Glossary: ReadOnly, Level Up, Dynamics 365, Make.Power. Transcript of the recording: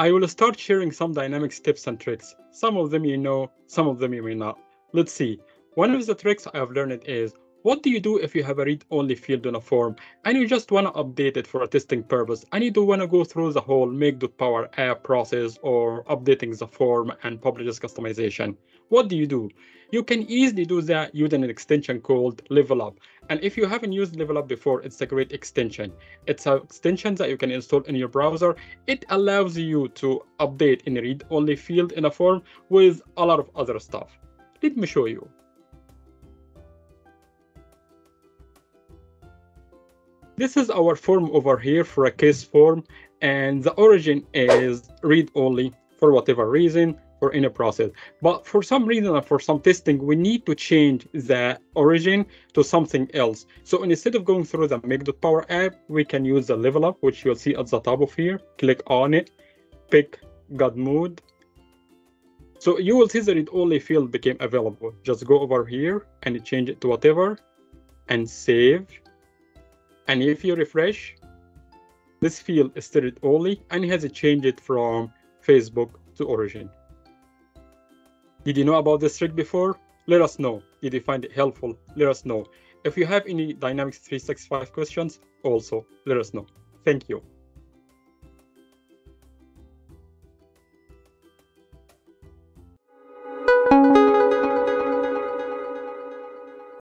I will start sharing some Dynamics tips and tricks. Some of them you know, some of them you may not. Let's see. One of the tricks I have learned is, what do you do if you have a read-only field on a form and you just want to update it for a testing purpose and you don't want to go through the whole Make.Power app process or updating the form and publish this customization? What do? You can easily do that using an extension called Level Up. And if you haven't used Level Up before, it's a great extension. It's an extension that you can install in your browser. It allows you to update in a read-only field in a form with a lot of other stuff. Let me show you. This is our form over here for a case form, and the origin is read-only for whatever reason or in a process. But for some reason or for some testing, we need to change the origin to something else. So instead of going through the Make.Power app, we can use the Level Up, which you'll see at the top of here. Click on it, pick God mode. So you will see the read-only field became available. Just go over here and change it to whatever and save. And if you refresh, this field is still read-only and it has changed it from Facebook to origin. Did you know about this trick before? Let us know. Did you find it helpful? Let us know. If you have any Dynamics 365 questions, also let us know. Thank you.